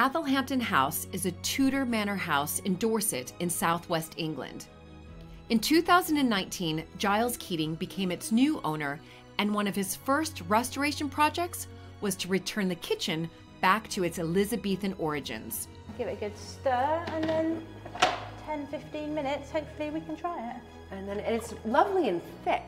Athelhampton House is a Tudor manor house in Dorset in southwest England. In 2019, Giles Keating became its new owner, and one of his first restoration projects was to return the kitchen back to its Elizabethan origins. Give it a good stir, and then 10-15 minutes, hopefully we can try it. And then it's lovely and thick.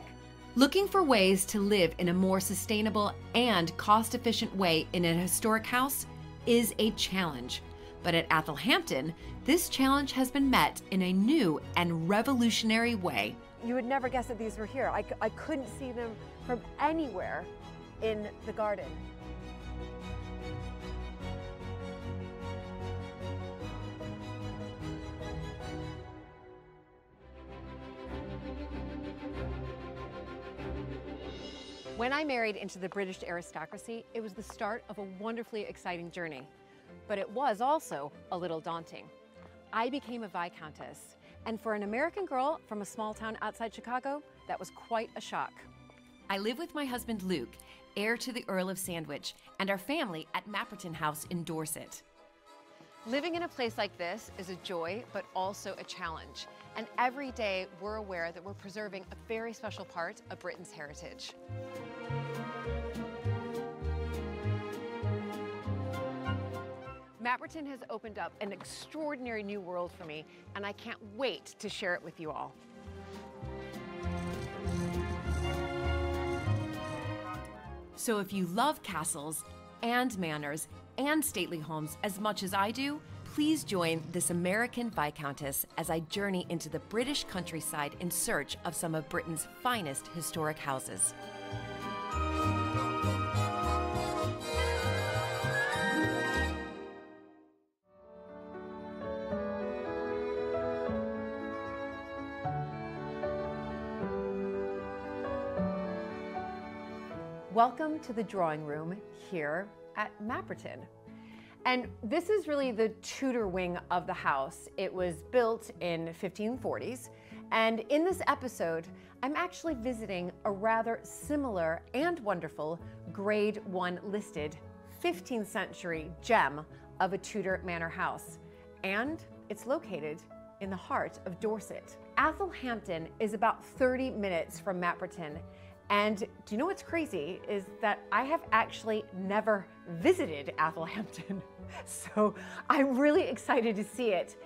Looking for ways to live in a more sustainable and cost-efficient way in an historic house is a challenge, but at Athelhampton, this challenge has been met in a new and revolutionary way. You would never guess that these were here. I couldn't see them from anywhere in the garden. When I married into the British aristocracy, it was the start of a wonderfully exciting journey, but it was also a little daunting. I became a viscountess, and for an American girl from a small town outside Chicago, that was quite a shock. I live with my husband Luke, heir to the Earl of Sandwich, and our family at Mapperton House in Dorset. Living in a place like this is a joy, but also a challenge. And every day we're aware that we're preserving a very special part of Britain's heritage. Mapperton has opened up an extraordinary new world for me, and I can't wait to share it with you all. So if you love castles and manors, and stately homes as much as I do, please join this American Viscountess as I journey into the British countryside in search of some of Britain's finest historic houses. Welcome to the drawing room here at Mapperton. And this is really the Tudor wing of the house. It was built in 1540s. And in this episode, I'm actually visiting a rather similar and wonderful grade 1 listed 15th century gem of a Tudor manor house. And it's located in the heart of Dorset. Athelhampton is about 30 minutes from Mapperton. And do you know what's crazy is that I have actually never visited Athelhampton. So I'm really excited to see it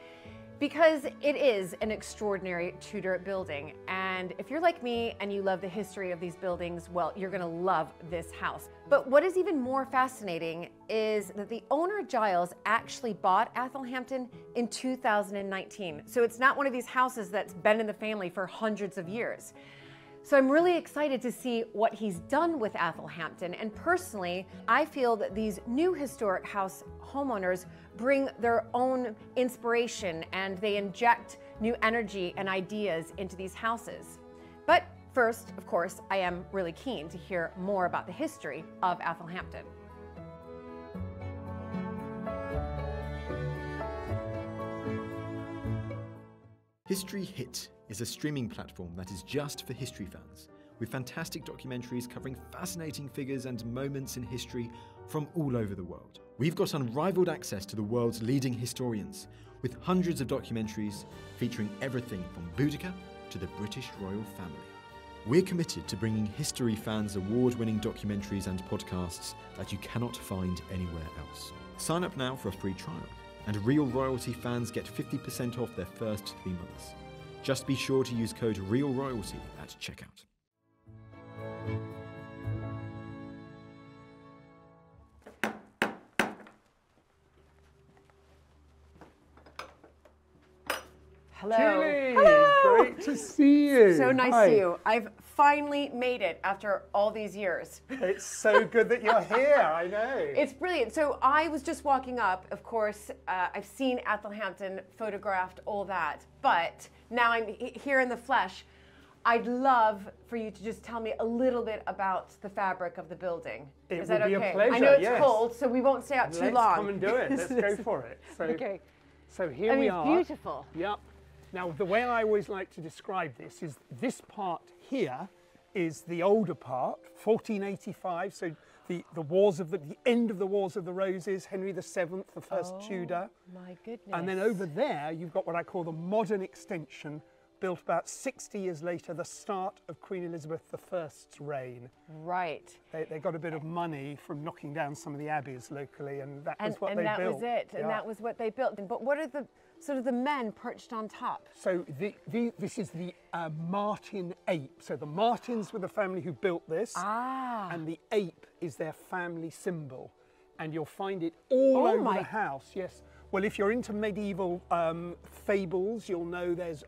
because it is an extraordinary Tudor building. And if you're like me and you love the history of these buildings, well, you're gonna love this house. But what is even more fascinating is that the owner Giles actually bought Athelhampton in 2019. So it's not one of these houses that's been in the family for hundreds of years. So I'm really excited to see what he's done with Athelhampton, and personally, I feel that these new historic house homeowners bring their own inspiration and they inject new energy and ideas into these houses. But first, of course, I am really keen to hear more about the history of Athelhampton. History Hit is a streaming platform that is just for history fans, with fantastic documentaries covering fascinating figures and moments in history from all over the world. We've got unrivaled access to the world's leading historians, with hundreds of documentaries featuring everything from Boudicca to the British royal family. We're committed to bringing history fans award-winning documentaries and podcasts that you cannot find anywhere else. Sign up now for a free trial, and Real Royalty fans get 50% off their first 3 months. Just be sure to use code REALROYALTY at checkout. Hello. Julie, hello. Great to see you. So nice to see you. I've finally made it after all these years. It's so good that you're here, I know. It's brilliant. So I was just walking up, of course, I've seen Athelhampton, photographed, all that, but now I'm here in the flesh. I'd love for you to just tell me a little bit about the fabric of the building. Is that okay? It would be a pleasure, I know it's cold, so we won't stay out too long. Let's come and do it. Let's go for it. So, okay. So here we are. It's beautiful. Yep. Now, the way I always like to describe this is this part here is the older part, 1485, so the Wars of the end of the Wars of the Roses, Henry VII, the first Tudor. My goodness. And then over there, you've got what I call the modern extension, built about 60 years later, the start of Queen Elizabeth I's reign. Right. They got a bit of money from knocking down some of the abbeys locally, and that was what they built. And that was it, and that was what they built. But what are the sort of the men perched on top? So this is the Martin ape. So the Martins were the family who built this, and the ape is their family symbol. And you'll find it all over the house, yes. Well, if you're into medieval fables, you'll know there's...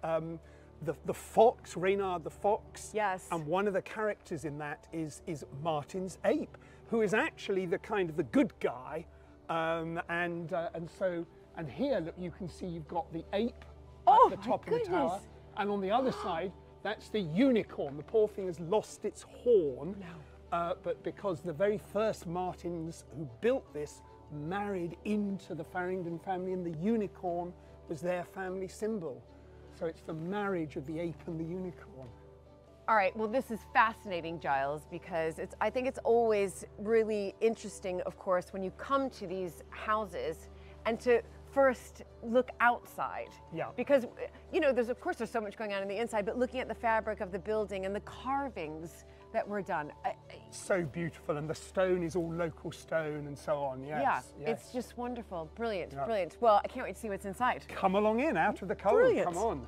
The fox, Reynard the fox. Yes. And one of the characters in that is Martin's ape, who is actually the kind of the good guy. And here, look, you can see you've got the ape at the top of the tower. And on the other side, that's the unicorn. The poor thing has lost its horn. No. But because the very first Martins who built this married into the Farringdon family, and the unicorn was their family symbol. So it's the marriage of the ape and the unicorn. All right, well, this is fascinating, Giles, because I think it's always really interesting, of course, when you come to these houses and to first look outside. Yeah. Because, you know, of course there's so much going on in the inside, but looking at the fabric of the building and the carvings that were done. So beautiful, and the stone is all local stone and so on, yes. Yeah, yes. It's just wonderful, brilliant, brilliant. Well, I can't wait to see what's inside. Come along in, out of the cold, come on.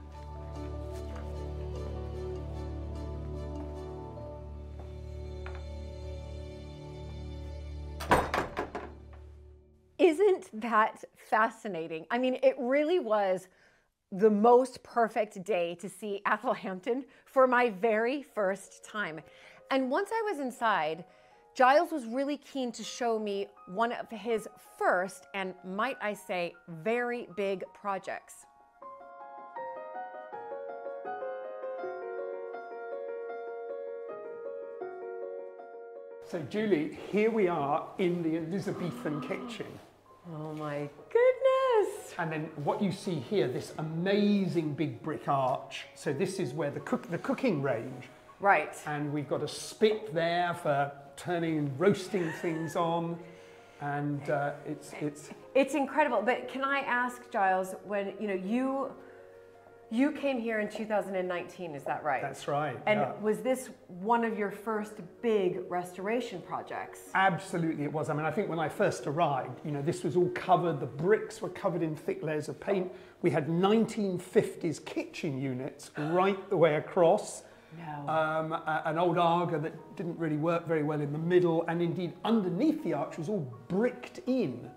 Isn't that fascinating? I mean, it really was the most perfect day to see Athelhampton for my very first time. And once I was inside, Giles was really keen to show me one of his first, and might I say, very big projects. So Julie, here we are in the Elizabethan kitchen. Oh my goodness! And then what you see here, this amazing big brick arch. So this is where the cooking range. Right. And we've got a spit there for turning and roasting things on, and it's incredible. But can I ask, Giles, when you came here in 2019, is that right? That's right. And was this one of your first big restoration projects? Absolutely it was. I mean, I think when I first arrived, you know, this was all covered, the bricks were covered in thick layers of paint. We had 1950s kitchen units right the way across. No. An old arga that didn't really work very well in the middle, and indeed underneath the arch was all bricked in.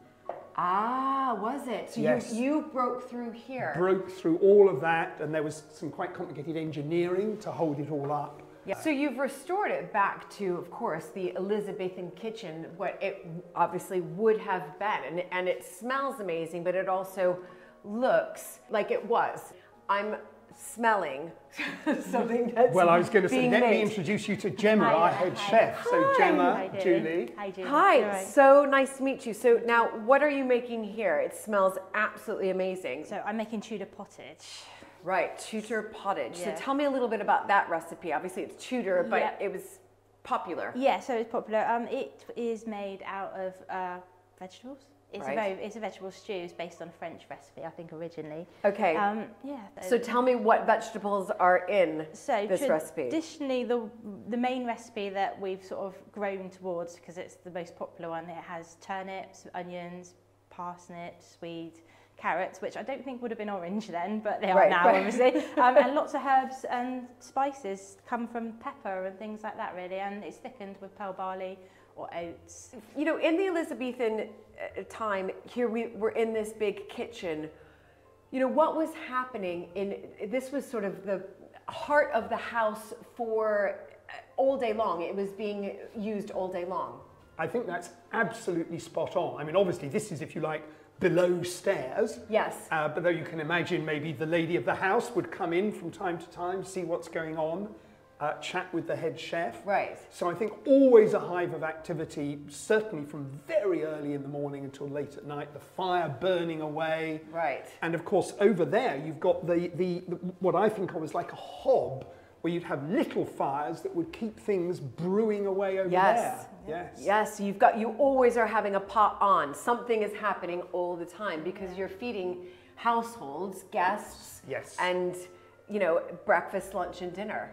Ah, was it? So yes. you broke through here? Broke through all of that, and there was some quite complicated engineering to hold it all up. Yeah. So you've restored it back to, of course, the Elizabethan kitchen, what it obviously would have been. And it smells amazing, but it also looks like it was. I'm smelling something that's Well, I was going to say, let me introduce you to Gemma, our head chef. Hi. So Gemma, hi, Julie. Hi, Julie. Hi, so nice to meet you. So now, what are you making here? It smells absolutely amazing. So I'm making Tudor pottage. Right, Tudor pottage. Yeah. So tell me a little bit about that recipe. Obviously it's Tudor, but it was popular. Yeah, so it's popular. It is made out of vegetables. It's a vegetable stew based on a French recipe, I think, originally. Okay. So tell me what vegetables are in this recipe. Traditionally, the main recipe that we've sort of grown towards, because it's the most popular one, it has turnips, onions, parsnips, swedes, carrots, which I don't think would have been orange then, but they are now, obviously. And lots of herbs and spices come from pepper and things like that, really. And it's thickened with pearl barley or oats. You know, in the Elizabethan time, here we were in this big kitchen. You know, what was happening this was sort of the heart of the house for all day long. It was being used all day long. I think that's absolutely spot on. I mean, obviously this is, if you like, below stairs. Yes. But though you can imagine maybe the lady of the house would come in from time to time, see what's going on. Chat with the head chef. Right. So I think always a hive of activity, certainly from very early in the morning until late at night, the fire burning away. Right. And of course over there you've got the what I think of as like a hob where you'd have little fires that would keep things brewing away over there. Yes. Yes, you've got, you always are having a pot on. Something is happening all the time because you're feeding households, guests, and, you know, breakfast, lunch, and dinner.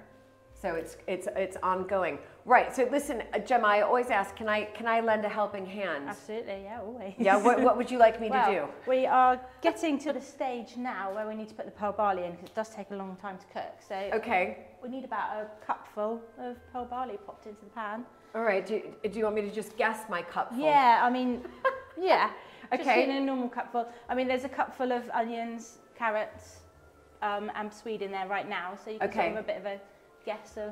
So it's ongoing. Right, so listen, Gemma, I always ask, can I lend a helping hand? Absolutely, yeah, always. Yeah, what would you like me to do? We are getting to the stage now where we need to put the pearl barley in because it does take a long time to cook. So we need about a cupful of pearl barley popped into the pan. All right, do you want me to just guess my cupful? Yeah, I mean, just in a normal cupful. I mean, there's a cupful of onions, carrots, and swede in there right now, so you can give them a bit of a guess of...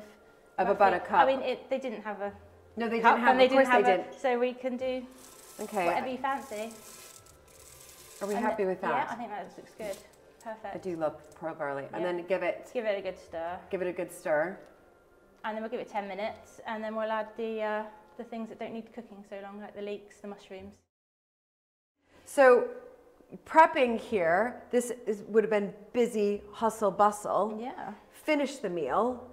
about a cup. I mean, they didn't have a... No, they didn't have, of course they didn't. So we can do whatever you fancy. Are we happy with that? Yeah, I think that looks good. Perfect. I do love pearl barley. Yeah. And then give it... Give it a good stir. Give it a good stir. And then we'll give it 10 minutes, and then we'll add the things that don't need cooking so long, like the leeks, the mushrooms. So, prepping here, this would have been busy hustle bustle. Yeah. Finish the meal.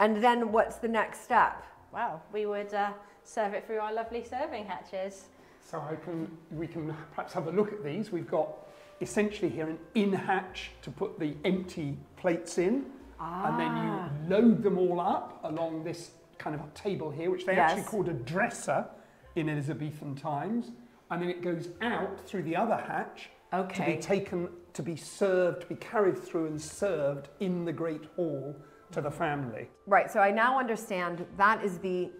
And then what's the next step? Well, we would serve it through our lovely serving hatches. So we can perhaps have a look at these. We've got essentially here an in-hatch to put the empty plates in. Ah. And then you load them all up along this kind of table here, which they actually called a dresser in Elizabethan times. And then it goes out through the other hatch to be taken, to be served, to be carried through and served in the great hall to the family. Right, so I now understand that is the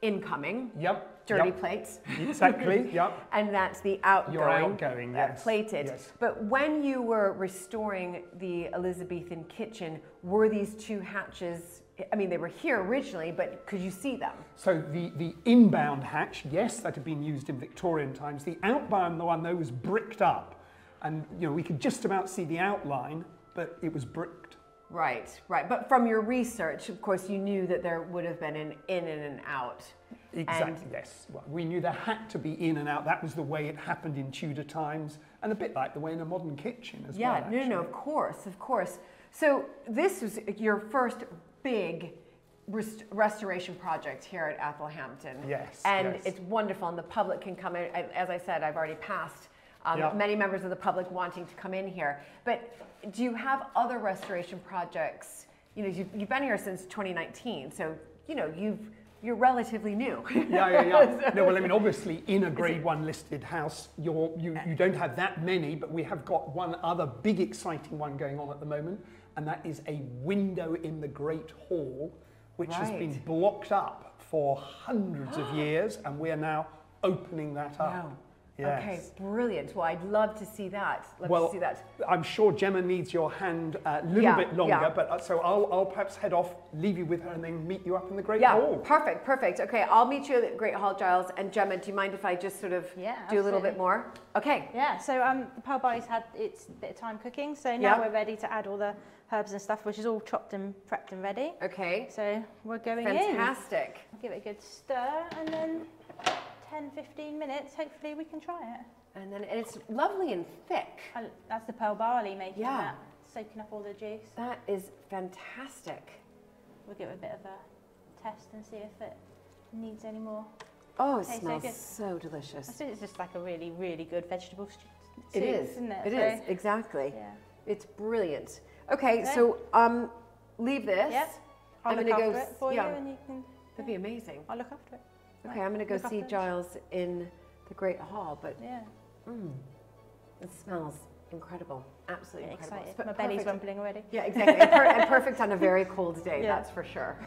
incoming. Yep. Dirty plates. Exactly, And that's the outgoing. Your outgoing, plated. Yes. But when you were restoring the Elizabethan kitchen, were these two hatches, I mean, they were here originally, but could you see them? So the inbound hatch, yes, that had been used in Victorian times. The outbound, the one though, was bricked up. And, you know, we could just about see the outline, but it was bricked. Right, right. But from your research, of course, you knew that there would have been an in and an out. Exactly, and yes. Well, we knew there had to be in and out. That was the way it happened in Tudor times, and a bit like the way in a modern kitchen as well. Yeah, no, of course, of course. So this was your first big restoration project here at Athelhampton. Yes, and it's wonderful, and the public can come in. As I said, I've already passed many members of the public wanting to come in here. But do you have other restoration projects? You know, you've been here since 2019, so, you know, you're relatively new. Yeah. No, well, I mean, obviously, in a Grade 1 listed house, you don't have that many, but we have got one other big exciting one going on at the moment, and that is a window in the Great Hall, which has been blocked up for hundreds of years, and we are now opening that up. Wow. Yes. Okay, brilliant. Well, I'd love to see that. I'm sure Gemma needs your hand a little bit longer, but so I'll perhaps head off, leave you with her, and then meet you up in the Great Hall. Yeah, perfect, perfect. Okay, I'll meet you at the Great Hall, Giles. And Gemma, do you mind if I just sort of do a little bit more? Okay. Yeah, so the pearl barley's had its bit of time cooking, so now we're ready to add all the herbs and stuff, which is all chopped and prepped and ready. Okay. So we're going in. Fantastic. Give it a good stir, and then... 10-15 minutes, hopefully we can try it. And then it's lovely and thick. And that's the pearl barley making that, soaking up all the juice. That is fantastic. We'll give it a bit of a test and see if it needs any more. Oh, it smells so delicious. I think it's just like a really, really good vegetable soup, isn't it? It is, exactly. Yeah. It's brilliant. Okay, so leave this. Yep. I'm going to go it for you, and you can... That'd be amazing. I'll look after it. Okay, I'm going to go see Giles in the Great Hall, but it smells incredible, absolutely incredible. Excited. My belly's rumbling already. Yeah, exactly, and perfect on a very cold day, that's for sure.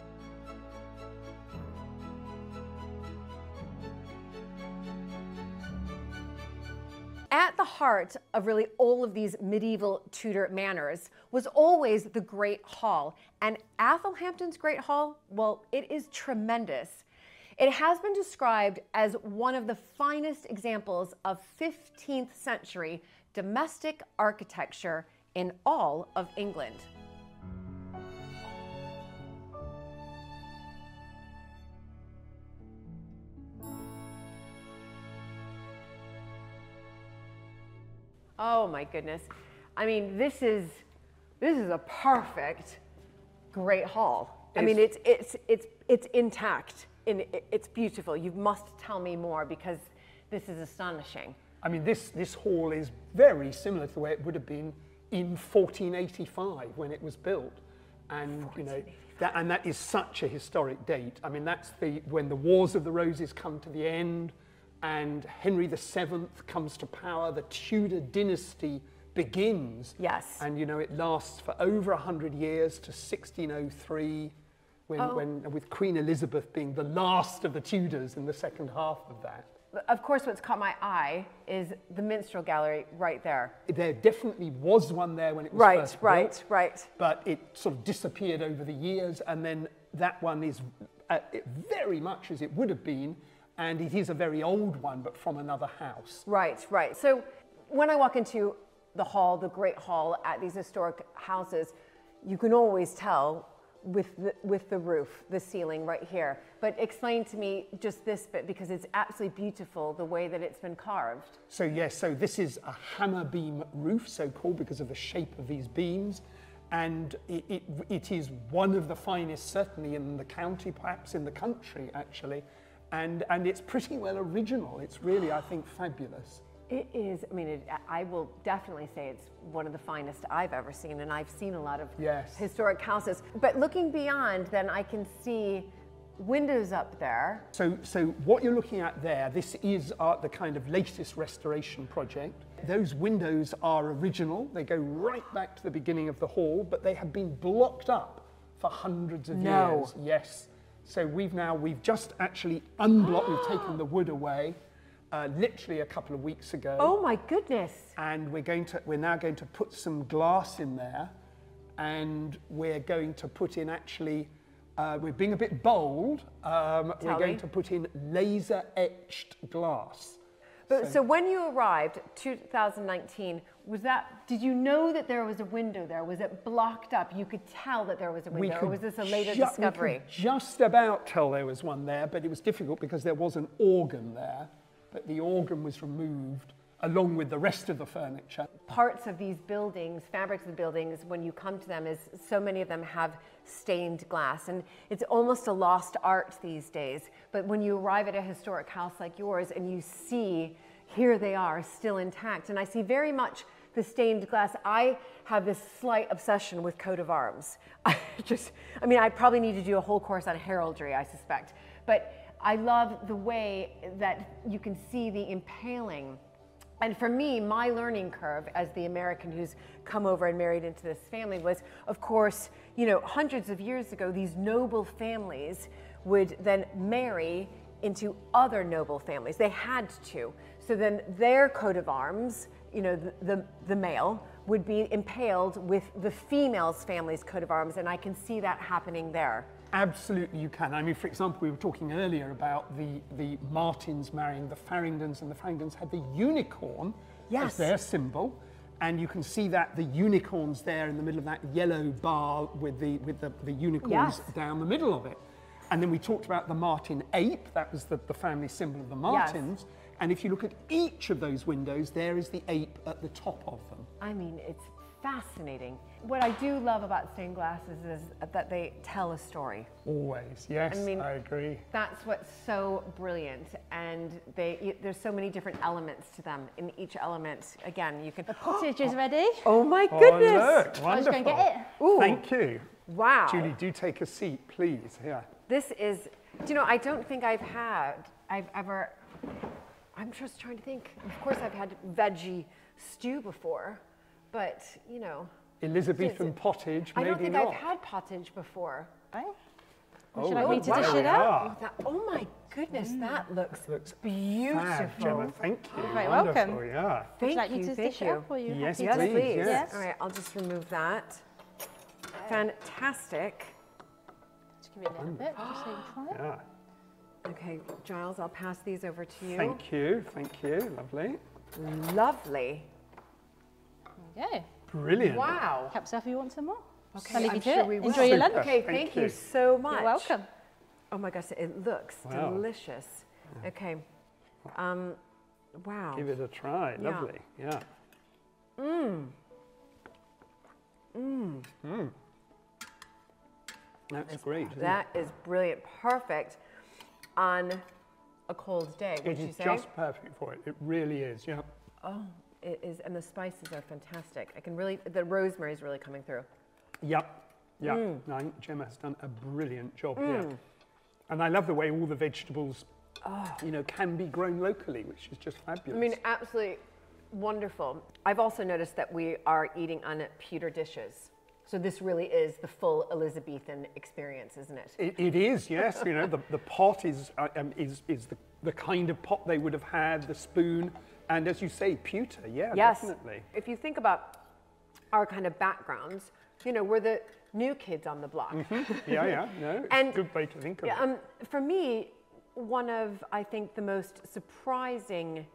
At the heart of really all of these medieval Tudor manors was always the Great Hall, and Athelhampton's Great Hall, well, it is tremendous. It has been described as one of the finest examples of 15th century domestic architecture in all of England. Oh my goodness. I mean, this is a perfect great hall. I mean, it's intact and it's beautiful. You must tell me more because this is astonishing. I mean, this hall is very similar to the way it would have been in 1485 when it was built, and you know that, and that is such a historic date. I mean, that's when the Wars of the Roses come to the end, and Henry VII comes to power. The Tudor dynasty begins. Yes, and you know it lasts for over 100 years to 1603, when with Queen Elizabeth being the last of the Tudors in the second half of that. Of course, what's caught my eye is the minstrel gallery right there. There definitely was one there when it was first built. Right. But it sort of disappeared over the years, and then that one is very much as it would have been, and it is a very old one, but from another house. Right. So when I walk into the hall, the Great Hall, at these historic houses, you can always tell with the roof, the ceiling right here. But explain to me just this bit, because it's absolutely beautiful the way that it's been carved. So yes, so this is a hammer beam roof, so called because of the shape of these beams, and it is one of the finest, certainly in the county, perhaps in the country actually, and it's pretty well original. It's really, I think, fabulous. It is. I mean, I will definitely say it's one of the finest I've ever seen, and I've seen a lot of historic houses. But looking beyond, then I can see windows up there. So what you're looking at there, this is the kind of latest restoration project. Those windows are original. They go right back to the beginning of the hall, but they have been blocked up for hundreds of years. Yes. So we've just actually unblocked. We've taken the wood away. Literally a couple of weeks ago. Oh my goodness! And we're now going to put some glass in there, and we're going to put in actually, we're being a bit bold. We're going to put in laser etched glass. But so when you arrived, 2019, was that? Did you know that there was a window there? Was it blocked up? You could tell that there was a window. Or was this a later discovery? We could just about tell there was one there, but it was difficult because there was an organ there. But the organ was removed along with the rest of the furniture. Parts of these buildings, fabrics of the buildings, when you come to them, is so many of them have stained glass, and it's almost a lost art these days. But when you arrive at a historic house like yours and you see, here they are still intact, and I see very much the stained glass. I have this slight obsession with coat of arms. I probably need to do a whole course on heraldry, I suspect. But I love the way that you can see the impaling. And for me, my learning curve as the American who's come over and married into this family was, of course, you know, hundreds of years ago, these noble families would then marry into other noble families. They had to. So then their coat of arms, you know, the male would be impaled with the female's family's coat of arms. And I can see that happening there. Absolutely, you can. I mean, for example, we were talking earlier about the Martins marrying the Farringdons, and the Farringdons had the unicorn as their symbol, and you can see that the unicorn's there in the middle of that yellow bar with the unicorns down the middle of it. And then we talked about the Martin ape. That was the family symbol of the Martins. Yes. And if you look at each of those windows, there is the ape at the top of them. I mean, it's fascinating. What I do love about stained glasses is that they tell a story. Always, yes, I mean, I agree. That's what's so brilliant, and there's so many different elements to them. In each element, again, you can... The pottage is ready. Oh my goodness. Oh, look, wonderful. I'm just going to get it. Ooh. Thank you. Wow. Julie, do take a seat, please. Here. This is, you know, I don't think I'm just trying to think. Of course, I've had veggie stew before. But, you know... Elizabethan pottage, maybe not. I don't think I've had pottage before. Eh? Should I need to dish it up? Oh my goodness, that looks beautiful. Fab, Gemma, thank you. You're very welcome. Yeah. Would you like me to dish it up for you? Yes, please. Yes. All right, I'll just remove that. Fantastic. Just give it a little bit, just so you can try it. Yeah. Okay, Giles, I'll pass these over to you. Thank you. Lovely. Yeah. Brilliant. Wow. Perhaps if you want some more. Okay, I'm sure we will. Enjoy your lunch. Okay, thank you so much. You're welcome. Oh my gosh, it looks delicious. Yeah. Okay. Wow. Give it a try. Yeah. Lovely. Yeah. Mmm. That's great. That is brilliant. Perfect on a cold day, would you say? It is just perfect for it. It really is, yeah. Oh, it is. And the spices are fantastic. I can really, the rosemary is really coming through. Yep. Yeah, I think Gemma has done a brilliant job here. And I love the way all the vegetables, you know, can be grown locally, which is just fabulous. I mean, absolutely wonderful. I've also noticed that we are eating on pewter dishes. So this really is the full Elizabethan experience, isn't it? It is, yes. You know, the pot is the kind of pot they would have had, the spoon, and as you say, pewter, yeah, yes. Definitely. If you think about our kind of backgrounds, you know, we're the new kids on the block. Yeah, yeah, no, it's and, a good way to think of it. For me, one of, I think, the most surprising,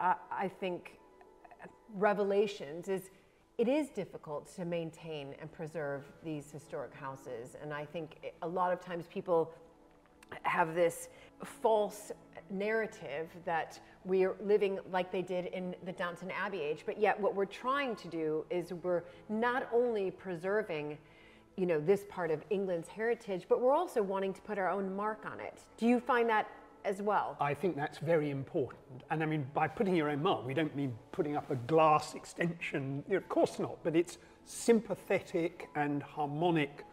I think, revelations is it is difficult to maintain and preserve these historic houses. And I think a lot of times people have this false narrative that we're living like they did in the Downton Abbey age, but yet what we're trying to do is we're not only preserving, you know, this part of England's heritage, but we're also wanting to put our own mark on it. Do you find that as well? I think that's very important. And I mean, by putting your own mark, we don't mean putting up a glass extension, you know, of course not, but it's sympathetic and harmonic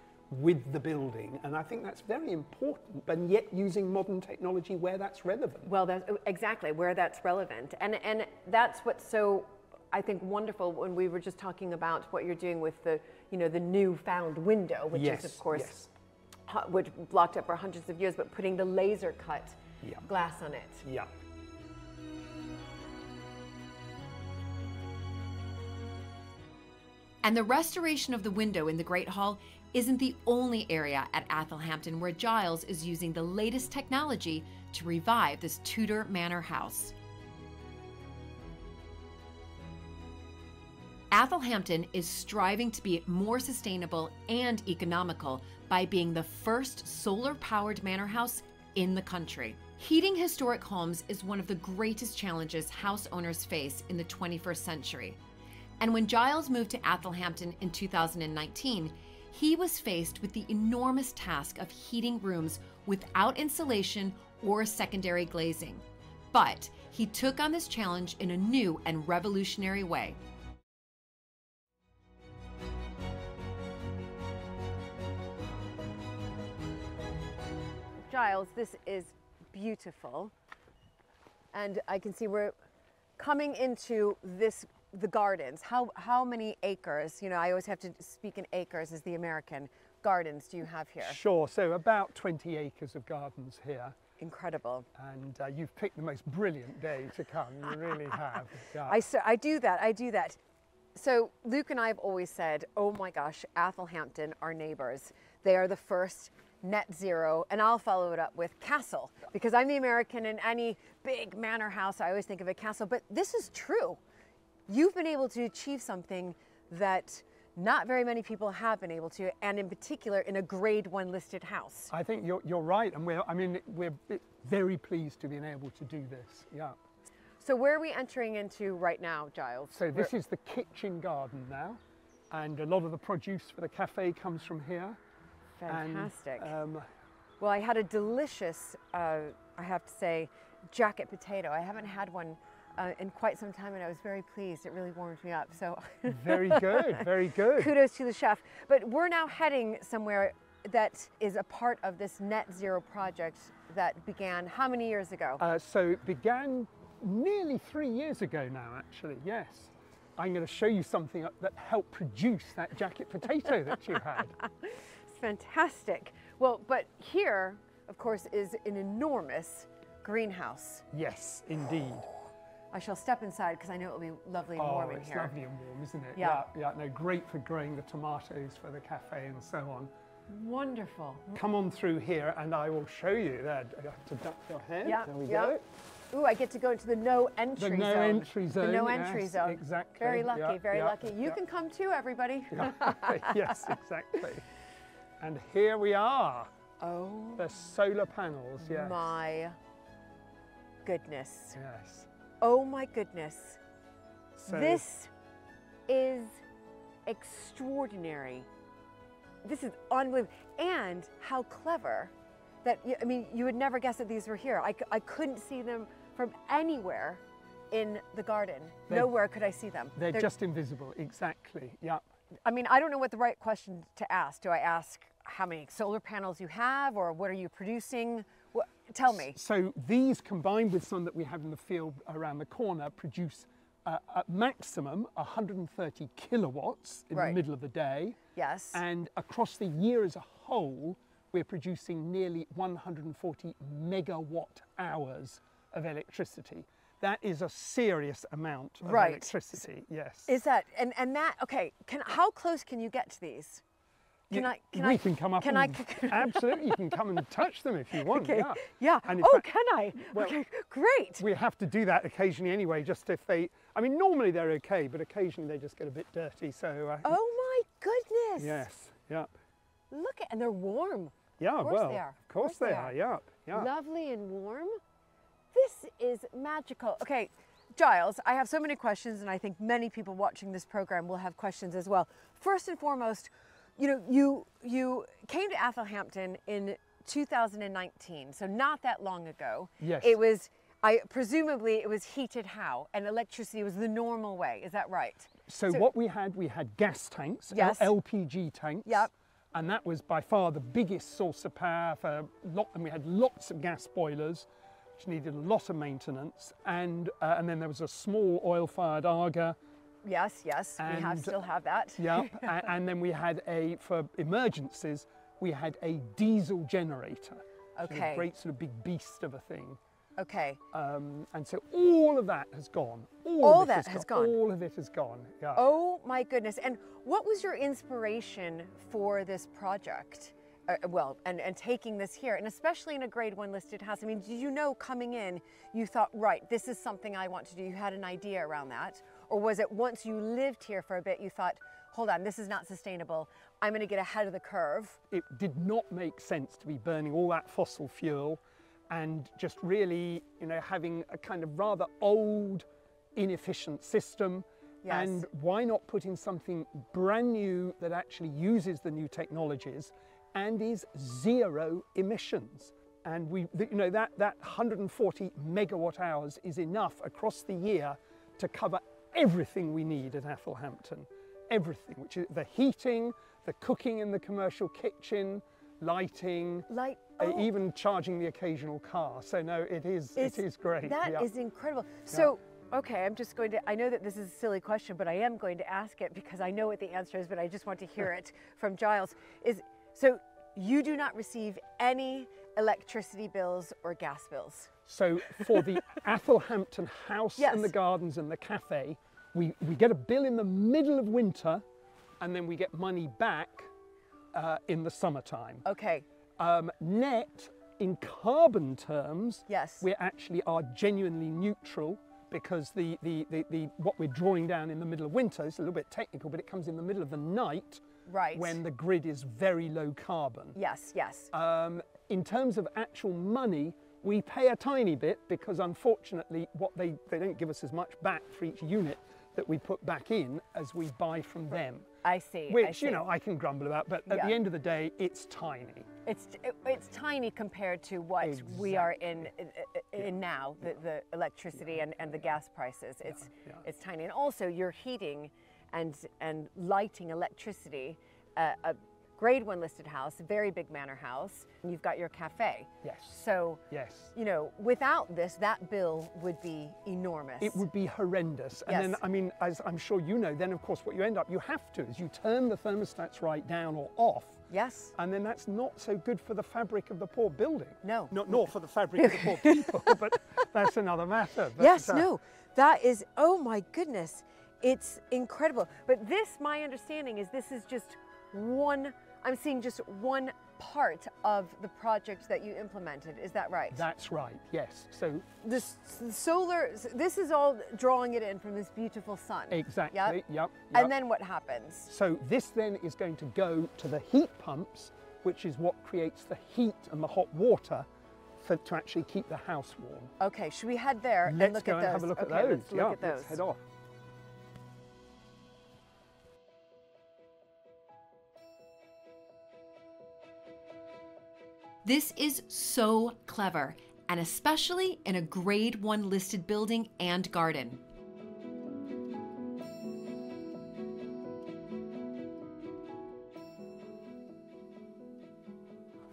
with the building, and I think that's very important, and yet using modern technology where that's relevant. Well, that's, exactly, where that's relevant. And that's what's so, I think, wonderful when we were just talking about what you're doing with the, you know, the newfound window, which yes, is, of course, yes. Which blocked up for hundreds of years, but putting the laser cut yeah. glass on it. Yeah. And the restoration of the window in the Great Hall isn't the only area at Athelhampton where Giles is using the latest technology to revive this Tudor manor house. Athelhampton is striving to be more sustainable and economical by being the first solar-powered manor house in the country. Heating historic homes is one of the greatest challenges house owners face in the 21st century. And when Giles moved to Athelhampton in 2019, he was faced with the enormous task of heating rooms without insulation or secondary glazing. But he took on this challenge in a new and revolutionary way. Giles, this is beautiful. And I can see we're coming into this the gardens. How many acres, you know, I always have to speak in acres as the American, gardens do you have here? Sure, so about 20 acres of gardens here. Incredible. And you've picked the most brilliant day to come, you really have. Yeah. I do that, I do that. So Luke and I have always said, oh my gosh, Athelhampton, our neighbors, they are the first net zero, and I'll follow it up with castle, because I'm the American in any big manor house, I always think of a castle, but this is true. You've been able to achieve something that not very many people have been able to, and in particular in a Grade 1 listed house. I think you're right, and we're very pleased to be able to do this. Yeah. So where are we entering into right now, Giles? So this is the kitchen garden now, and a lot of the produce for the cafe comes from here. Fantastic. And, well, I had a delicious, I have to say, jacket potato. I haven't had one in quite some time, and I was very pleased. It really warmed me up, so. Very good, very good. Kudos to the chef. But we're now heading somewhere that is a part of this net zero project that began how many years ago? So it began nearly 3 years ago now, actually, yes. I'm gonna show you something that helped produce that jacket potato that you had. It's fantastic. Well, but here, of course, is an enormous greenhouse. Yes, indeed. I shall step inside because I know it'll be lovely and warm in here. Oh, it's lovely and warm, isn't it? Yeah. Yeah, no, great for growing the tomatoes for the cafe and so on. Wonderful. Come on through here and I will show you that. You have to duck your head. Yeah, there we go. Ooh, I get to go into the no entry zone. The no entry zone. The no entry zone. Exactly. Very lucky, very lucky. You can come too, everybody. Yes, exactly. And here we are. Oh. The solar panels, yes. My goodness. Yes. Oh my goodness, so this is extraordinary. This is unbelievable. And how clever that, I mean, you would never guess that these were here. I couldn't see them from anywhere in the garden. Nowhere could I see them. They're just invisible, exactly, yeah. I mean, I don't know what the right question to ask. Do I ask how many solar panels you have, or what are you producing? What, tell me. So these, combined with some that we have in the field around the corner, produce at maximum 130 kilowatts in the middle of the day. Yes. And across the year as a whole, we're producing nearly 140 megawatt hours of electricity. That is a serious amount of electricity, yes. Is that, and that, okay, how close can you get to these? Can I come up and absolutely, you can come and touch them if you want. Okay. Yeah. And oh, fact, can I? Well, okay, great. We have to do that occasionally anyway, just if they, I mean, normally they're okay, but occasionally they just get a bit dirty, so. Oh my goodness. Yes, yeah. Look at, and they're warm. Yeah, of course they are. Of course they are, yeah, yeah. Lovely and warm. This is magical. Okay, Giles, I have so many questions, and I think many people watching this program will have questions as well. First and foremost, you know, you came to Athelhampton in 2019, so not that long ago. Yes. It was, presumably it was heated how, and electricity was the normal way, is that right? So what we had gas tanks, LPG tanks. Yep. And that was by far the biggest source of power for and we had lots of gas boilers, which needed a lot of maintenance, and then there was a small oil-fired Arga. Yes, yes, and we still have that. Yep, and then we had a, for emergencies, we had a diesel generator. Okay. So a great sort of big beast of a thing. Okay. And so all of that has gone. All of that has gone. All of it has gone, yeah. Oh my goodness. And what was your inspiration for this project? Well, and taking this here, and especially in a Grade 1 listed house. I mean, did you know coming in, you thought, right, this is something I want to do. You had an idea around that? Or was it once you lived here for a bit, you thought, hold on, this is not sustainable. I'm going to get ahead of the curve. It did not make sense to be burning all that fossil fuel and just really, you know, having a kind of rather old, inefficient system. Yes. And why not put in something brand new that actually uses the new technologies and is zero emissions? And we, you know, that 140 megawatt hours is enough across the year to cover everything we need at Athelhampton. Everything, which is the heating, the cooking in the commercial kitchen, lighting, even charging the occasional car. So no, it is great. That is incredible. So, okay, I'm just going to, I know that this is a silly question, but I am going to ask it because I know what the answer is, but I just want to hear it from Giles. So you do not receive any electricity bills or gas bills? So for the Athelhampton House and the gardens and the cafe, we get a bill in the middle of winter, and then we get money back in the summertime. Okay. Net, in carbon terms, we actually are genuinely neutral, because the what we're drawing down in the middle of winter, it's a little bit technical, but it comes in the middle of the night, when the grid is very low carbon. Yes, yes. In terms of actual money, we pay a tiny bit, because unfortunately what they don't give us as much back for each unit that we put back in as we buy from them. I see. Which, you know, I can grumble about, but at the end of the day, it's tiny. It's tiny compared to what we are in now, the electricity and the gas prices. It's tiny. And also your heating and lighting electricity, a Grade 1 listed house, a very big manor house, and you've got your cafe. Yes. So, you know, without this, that bill would be enormous. It would be horrendous. And then, I mean, as I'm sure you know, then of course what you end up, you have to, is you turn the thermostats right down or off. Yes. And then that's not so good for the fabric of the poor building. No. Not, nor for the fabric of the poor people, but that's another matter. But, that is, oh my goodness, it's incredible. But this, my understanding is this is just one, I'm seeing just one part of the project that you implemented, is that right? That's right, yes. So this solar, this is all drawing it in from this beautiful sun. Exactly, yep. And then what happens? So this then is going to go to the heat pumps, which is what creates the heat and the hot water to actually keep the house warm. Okay, should we head there and look at those? Let's go and have a look at those. Let's look at those. Let's head off. This is so clever, and especially in a Grade 1 listed building and garden.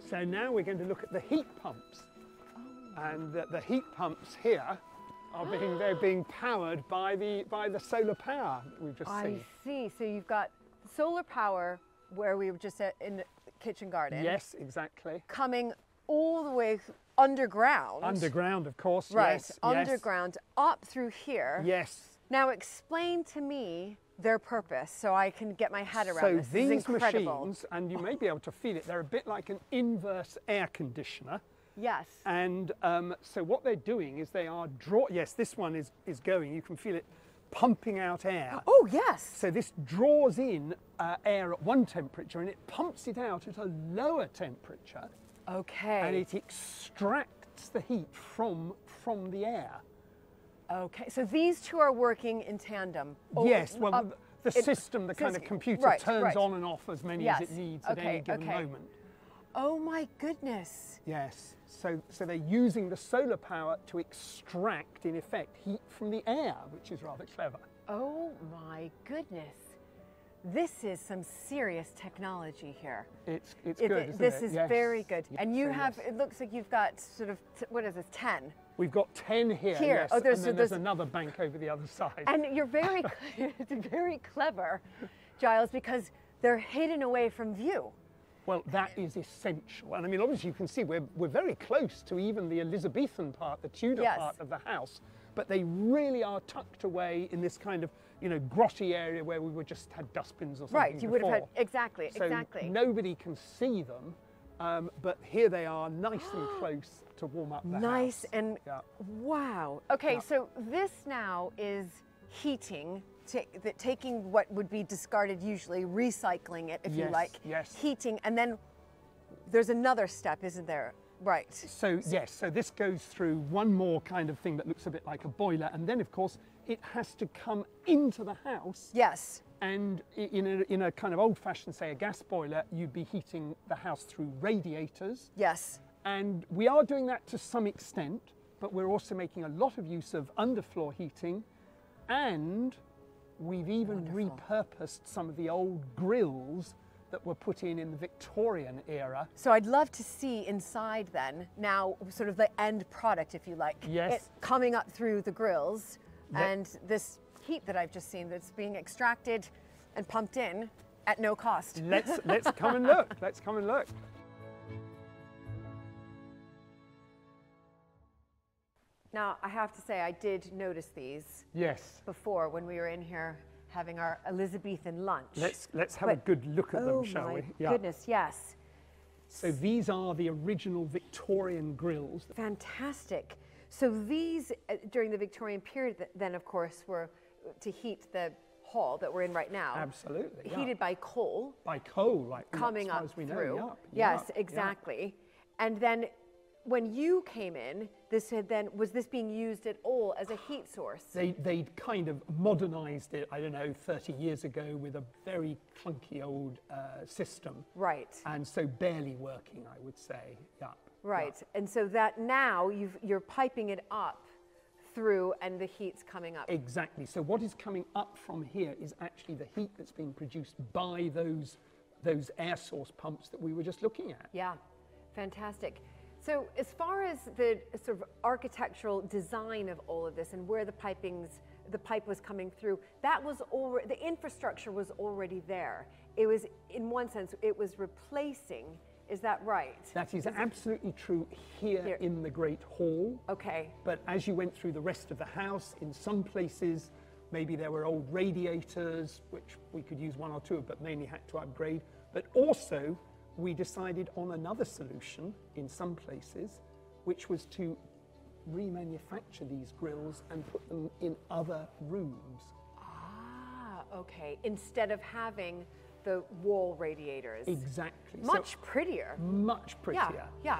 So now we're going to look at the heat pumps. Oh. And the heat pumps here are being powered by the solar power that we've just seen. I see. So you've got solar power where we were just at in the kitchen garden. Yes, exactly. Coming all the way underground. Underground, of course. Right. Yes, underground, yes. Up through here. Yes. Now explain to me their purpose so I can get my head around this. So these machines, and you may be able to feel it, they're a bit like an inverse air conditioner. Yes. And so what they're doing is they are yes, this one is going, you can feel it pumping out air. Oh, yes. So this draws in air at one temperature and it pumps it out at a lower temperature. Okay. And it extracts the heat from the air. Okay, so these two are working in tandem. Yes, well, the kind of computer turns on and off as many as it needs at any given moment. Oh my goodness. Yes, so they're using the solar power to extract, in effect, heat from the air, which is rather clever. Oh my goodness. This is some serious technology here. It's good, isn't it? This is very good. And you have, it looks like you've got sort of, what is this, 10? We've got 10 here, yes, oh, and then there's another bank over the other side. And you're very, very clever, Giles, because they're hidden away from view. Well, that is essential. And I mean, obviously you can see we're very close to even the Elizabethan part, the Tudor part of the house, but they really are tucked away in this kind of, you know, grotty area where we would just had dustbins or something before. Would have had, exactly. Nobody can see them. But here they are, nice and close to warm up the house. And wow. Okay, so this now is heating, taking what would be discarded usually, recycling it, if you like, heating, and then there's another step, isn't there? Right. So this goes through one more kind of thing that looks a bit like a boiler, and then, of course, it has to come into the house. Yes. And in a kind of old-fashioned, say, a gas boiler, you'd be heating the house through radiators. Yes. And we are doing that to some extent, but we're also making a lot of use of underfloor heating, and we've even repurposed some of the old grills that were put in the Victorian era. So I'd love to see inside then, now sort of the end product, if you like. Yes. It coming up through the grills, and this heat that I've just seen that's being extracted and pumped in at no cost. Let's come and look. Let's come and look. Now, I have to say, I did notice these before when we were in here having our Elizabethan lunch. Let's have a good look at them, shall we? Oh my goodness, yes. So these are the original Victorian grills. Fantastic. So these, during the Victorian period, then, of course, were to heat the hall that we're in right now. Absolutely. Heated by coal. By coal, right. Coming up through. Yes, exactly. And then when you came in, this had then, was this being used at all as a heat source? They'd kind of modernized it, I don't know, 30 years ago with a very clunky old system. Right. And so barely working, I would say, Right, and so that now you're piping it up through and the heat's coming up. Exactly, so what is coming up from here is actually the heat that's being produced by those air source pumps that we were just looking at. Yeah, fantastic. So as far as the sort of architectural design of all of this and where the pipe was coming through, that was already, the infrastructure was already there. It was, in one sense, it was replacing. Is that right? That is absolutely true here in the Great Hall. Okay. But as you went through the rest of the house, in some places, maybe there were old radiators, which we could use one or two of, but mainly had to upgrade. But also, we decided on another solution in some places, which was to remanufacture these grills and put them in other rooms. Ah, okay. Instead of having the wall radiators. Exactly. Much prettier. Much prettier. Yeah, yeah.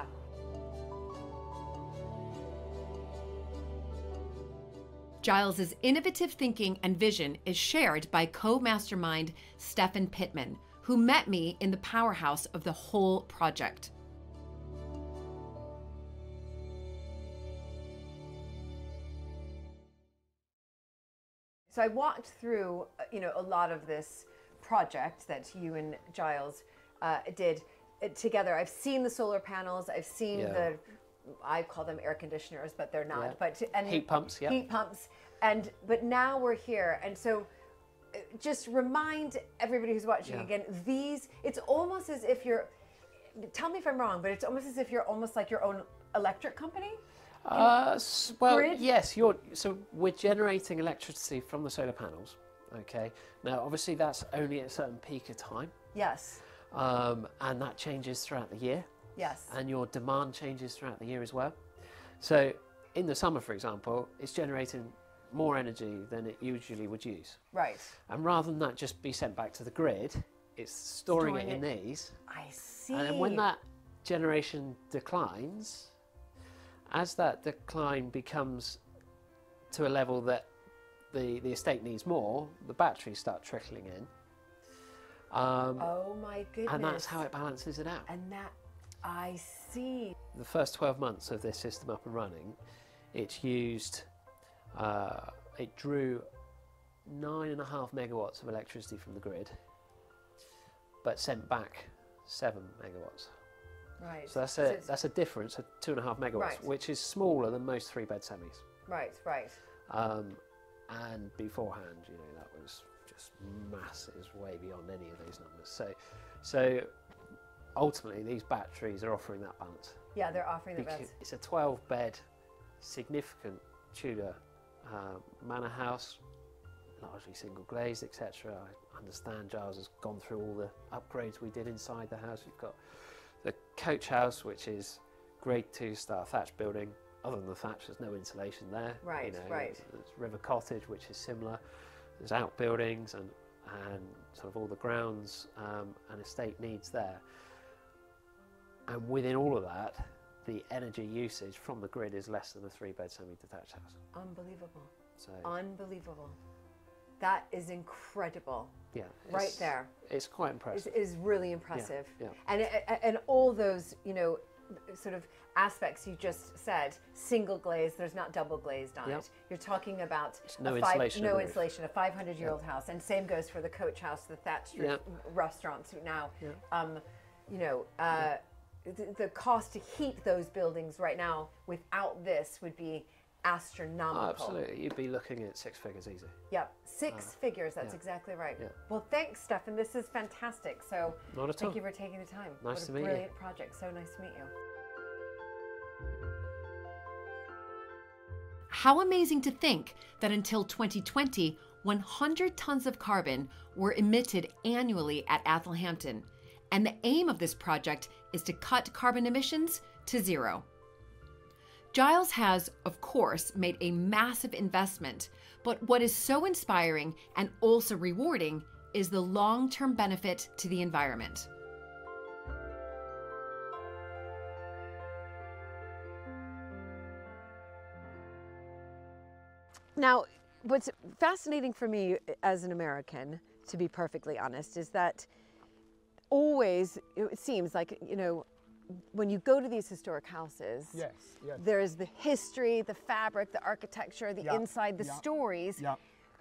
Giles's innovative thinking and vision is shared by co-mastermind Stefan Pittman, who met me in the powerhouse of the whole project. So I walked through, a lot of this project that you and Giles did together. I've seen the solar panels. I've seen the, I call them air conditioners, but they're not. And heat pumps, heat pumps. And but now we're here, and so just remind everybody who's watching again. These, it's almost as if you're. Tell me if I'm wrong, but it's almost as if you're almost like your own electric company. Well, yes, you're. So we're generating electricity from the solar panels. Okay. Now, obviously, that's only at a certain peak of time. Yes. And that changes throughout the year. Yes. And your demand changes throughout the year as well. So, in the summer, for example, it's generating more energy than it usually would use. Right. And rather than that just be sent back to the grid, it's storing it in these. I see. And then when that generation declines, as that decline becomes to a level that the estate needs more, the batteries start trickling in. Oh my goodness. And that's how it balances it out. And that, I see. The first 12 months of this system up and running, it's used, it drew 9.5 megawatts of electricity from the grid, but sent back 7 megawatts. Right. So that's a difference of 2.5 megawatts, which is smaller than most three-bed semis. Right, right. And beforehand, that was just masses, way beyond any of those numbers. So ultimately, these batteries are offering that balance. Yeah, they're offering the balance. It's a 12-bed, significant Tudor manor house, largely single glazed, etc. I understand Giles has gone through all the upgrades we did inside the house. We've got the coach house, which is Grade 2 star thatch building. Other than the thatch, there's no insulation there. Right, right. There's River Cottage, which is similar. There's outbuildings and sort of all the grounds and estate needs there. And within all of that, the energy usage from the grid is less than a three-bed semi-detached house. Unbelievable. So unbelievable. That is incredible. Yeah. Right there. It's quite impressive. It is really impressive. Yeah, yeah. And all those, sort of aspects you just said, single glazed, there's not double glazed on it. You're talking about no insulation, a 500-year-old house. And same goes for the coach house, the thatched restaurants now. The cost to heat those buildings right now without this would be astronomical. Absolutely, you'd be looking at 6 figures easy. Yep, 6 figures, that's exactly right. Yeah. Well, thanks, Stefan, this is fantastic. So thank you for taking the time. Nice to meet you. What a brilliant project, so nice to meet you. How amazing to think that until 2020, 100 tons of carbon were emitted annually at Athelhampton. And the aim of this project is to cut carbon emissions to zero. Giles has, of course, made a massive investment, but what is so inspiring and also rewarding is the long-term benefit to the environment. Now, what's fascinating for me as an American, to be perfectly honest, is that always it seems like, when you go to these historic houses, there is the history, the fabric, the architecture, the inside, the stories.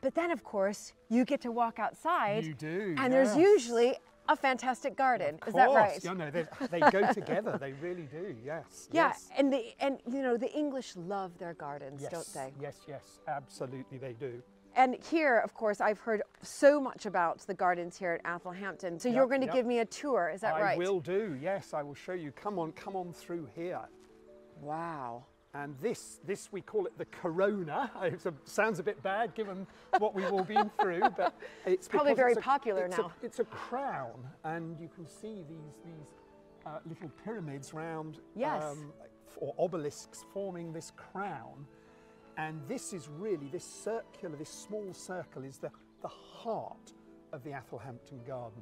But then, of course, you get to walk outside. You do, and there's usually a fantastic garden. Is that right? Yeah, no, they go together. They really do. Yes. Yeah, yes. And the English love their gardens, don't they? Yes, yes, absolutely, they do. And here, of course, I've heard so much about the gardens here at Athelhampton. So you're going to give me a tour, is that right? I will do, yes. I will show you. Come on through here. Wow. And this we call it the corona. It sounds a bit bad given what we've all been through, but it's probably very popular now. It's a crown, and you can see these little pyramids round, or obelisks forming this crown. And this is really, this small circle is the heart of the Athelhampton garden.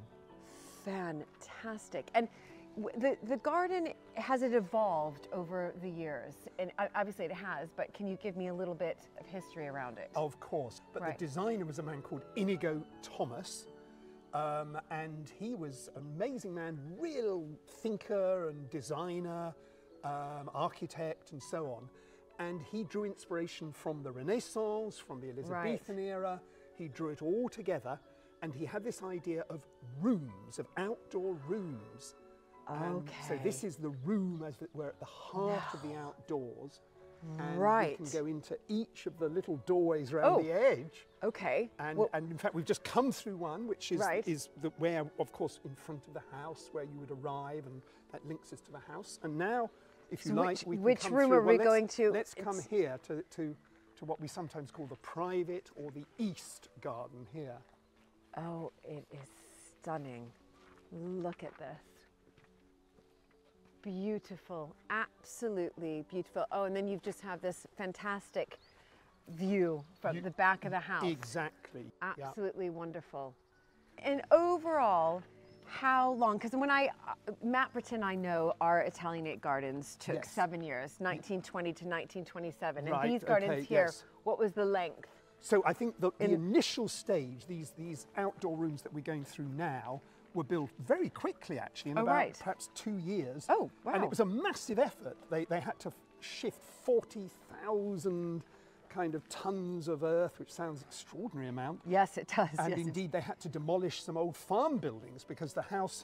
Fantastic. And the garden, has it evolved over the years? And obviously it has, but can you give me a little bit of history around it? Of course. But the designer was a man called Inigo Thomas. And he was an amazing man, real thinker and designer, architect and so on. And he drew inspiration from the Renaissance, from the Elizabethan era, He drew it all together, and he had this idea of rooms, of outdoor rooms. Okay. So this is the room, as it were, at the heart of the outdoors. And right. We can go into each of the little doorways around the edge. Okay. And, well, and in fact, we've just come through one, which is, where, of course, in front of the house, where you would arrive, and that links us to the house. And now, if you like, we can come through. Which room are we going to? Let's come here to what we sometimes call the private or the east garden here. Oh, it is stunning. Look at this. Beautiful, absolutely beautiful. Oh, and then you just have this fantastic view from the back of the house. Exactly. Absolutely wonderful. And overall, how long? Because when Mapperton, I know, our Italianate gardens took 7 years, 1920 to 1927. Right, and these gardens here, what was the length? So I think the initial stage, these outdoor rooms that we're going through now, were built very quickly, actually, in about perhaps 2 years. Oh, wow. And it was a massive effort. They had to shift 40,000 kind of tons of earth, which sounds an extraordinary amount. Yes, it does. And indeed, they had to demolish some old farm buildings because the house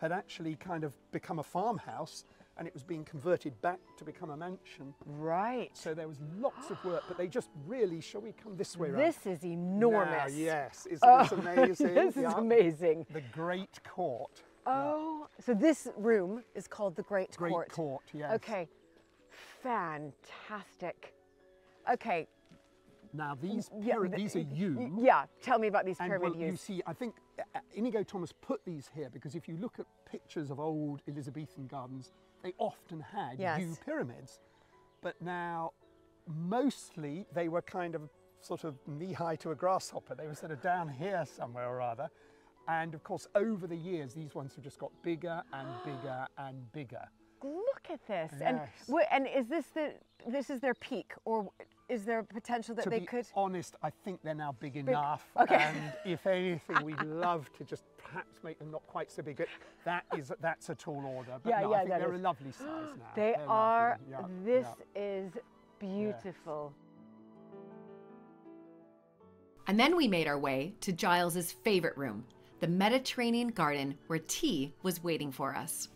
had actually kind of become a farmhouse, and it was being converted back to become a mansion. Right. So there was lots of work, but they just really, shall we come this way, right? This is enormous. Now, yes, isn't this amazing? This is amazing. The Great Court. Oh, so this room is called the Great Court. Great Court, yes. Okay, fantastic. Okay. Now, these are you. Yeah, tell me about these pyramid hues. You see, I think Inigo Thomas put these here because if you look at pictures of old Elizabethan gardens, they often had yew pyramids. But now, mostly, they were kind of sort of knee-high to a grasshopper. They were sort of down here somewhere or other. And, of course, over the years, these ones have just got bigger and bigger and bigger. Look at this. Yes. And is this this is their peak, or is there a potential that they could? To be honest, I think they're now big enough. Okay. And if anything, we'd love to just perhaps make them not quite so big. But that's a tall order. But no, I think they're a lovely size now. They're are. Yeah, this is beautiful. Yeah. And then we made our way to Giles's favorite room, the Mediterranean garden, where tea was waiting for us.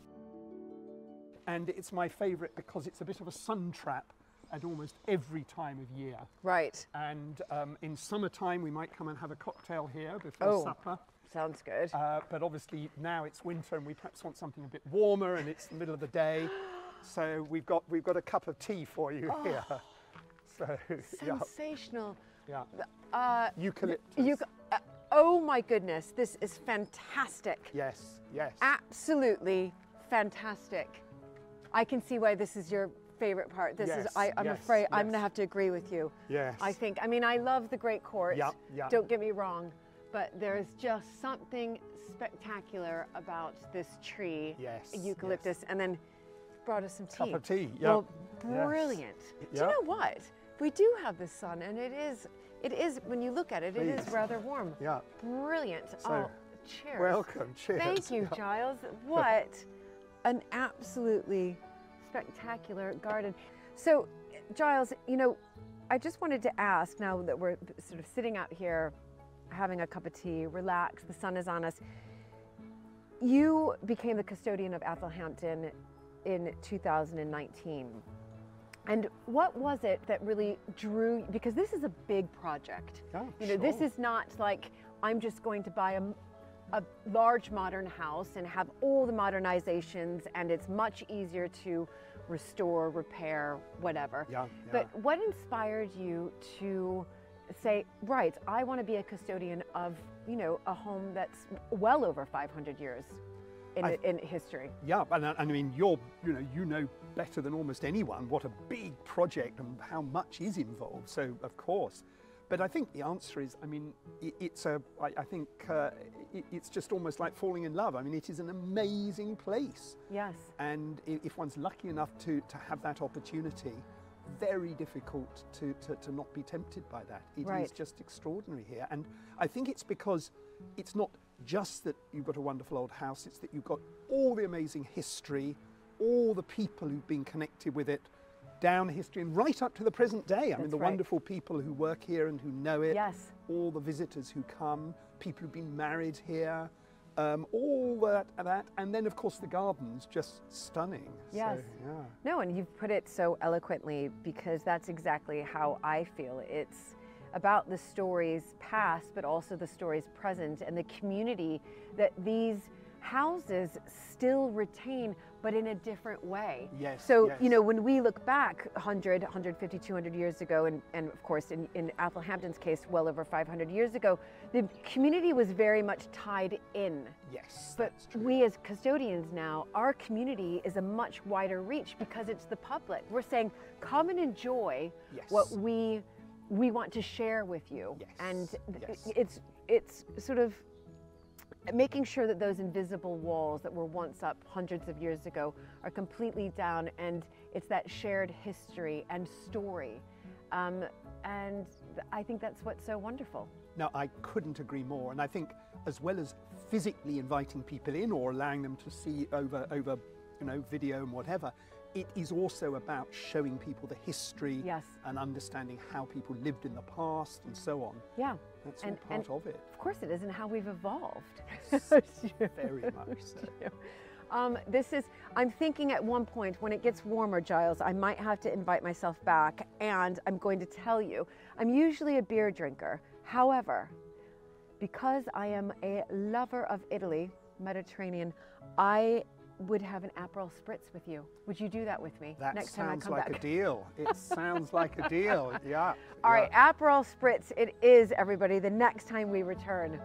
And it's my favourite because it's a bit of a sun trap at almost every time of year. Right. And in summertime, we might come and have a cocktail here before supper. Sounds good. But obviously now it's winter and we perhaps want something a bit warmer, and it's the middle of the day. So we've got a cup of tea for you here. So sensational. Yeah. Eucalyptus. Oh my goodness, this is fantastic. Yes, yes. Absolutely fantastic. I can see why this is your favorite part. This is, I'm afraid, I'm going to have to agree with you. Yes. I think, I mean, I love the Great Court, don't get me wrong, but there is just something spectacular about this tree, eucalyptus, and then brought us some tea. Cup of tea, Well, brilliant. Yep. Do you know what? We do have the sun, and it is when you look at it, it is rather warm. Yeah. Brilliant. So, oh, cheers. Welcome, cheers. Thank you, Giles. What? An absolutely spectacular garden. So, Giles, you know, I just wanted to ask, now that we're sort of sitting out here, having a cup of tea, relaxed, the sun is on us. You became the custodian of Athelhampton in 2019. And what was it that really drew, because this is a big project. Oh, you know, this is not like, I'm just going to buy a large modern house and have all the modernizations, and it's much easier to restore, repair, whatever. But what inspired you to say, right, I want to be a custodian of, you know, a home that's well over 500 years in history? Yeah, and I mean, you know better than almost anyone what a big project and how much is involved, so of course. But I think the answer is, I mean, it's just almost like falling in love. I mean, it is an amazing place. Yes. And if one's lucky enough to have that opportunity, very difficult to not be tempted by that. It is just extraordinary here. And I think it's because it's not just that you've got a wonderful old house, it's that you've got all the amazing history, all the people who've been connected with it, down history and right up to the present day. I mean, the wonderful people who work here and who know it, all the visitors who come, people who've been married here, all that, and then of course the garden's just stunning. No, and you've put it so eloquently, because that's exactly how I feel. It's about the stories past, but also the stories present and the community that these houses still retain, but in a different way. You know, when we look back 100, 150, 200 years ago, and of course in Athelhampton's case, well over 500 years ago, the community was very much tied in. But we as custodians now, our community is a much wider reach because it's the public. We're saying, come and enjoy what we want to share with you. And it's sort of making sure that those invisible walls that were once up hundreds of years ago are completely down, and it's that shared history and story. And I think that's what's so wonderful. No, I couldn't agree more. And I think as well as physically inviting people in or allowing them to see over you know, video and whatever, it is also about showing people the history and understanding how people lived in the past and so on. That's all part of it. Of course it is, and how we've evolved. Very much so. This is, I'm thinking at one point when it gets warmer, Giles, I might have to invite myself back, and I'm going to tell you, I'm usually a beer drinker. However, because I am a lover of Italy, Mediterranean, I would have an Aperol Spritz with you. Would you do that with me next time I come back? That sounds like a deal. It sounds like a deal, All right, Aperol Spritz it is, everybody, the next time we return.